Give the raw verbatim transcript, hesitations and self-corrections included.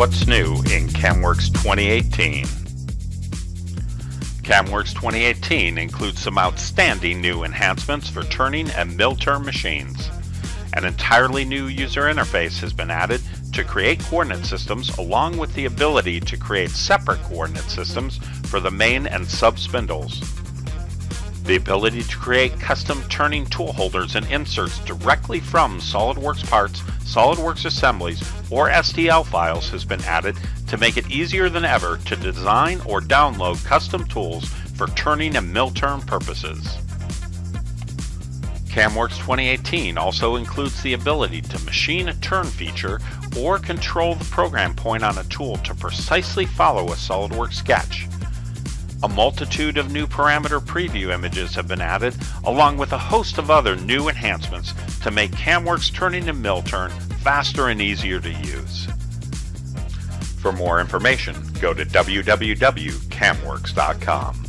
What's new in CAMWorks twenty eighteen? CAMWorks twenty eighteen includes some outstanding new enhancements for turning and mill-turn machines. An entirely new user interface has been added to create coordinate systems, along with the ability to create separate coordinate systems for the main and sub spindles. The ability to create custom turning tool holders and inserts directly from SOLIDWORKS parts, SOLIDWORKS assemblies, or S T L files has been added to make it easier than ever to design or download custom tools for turning and mill-turn purposes. CAMWorks twenty eighteen also includes the ability to machine a turn feature or control the program point on a tool to precisely follow a SOLIDWORKS sketch. A multitude of new parameter preview images have been added, along with a host of other new enhancements to make CAMWorks turning and mill-turn faster and easier to use. For more information, go to w w w dot camworks dot com.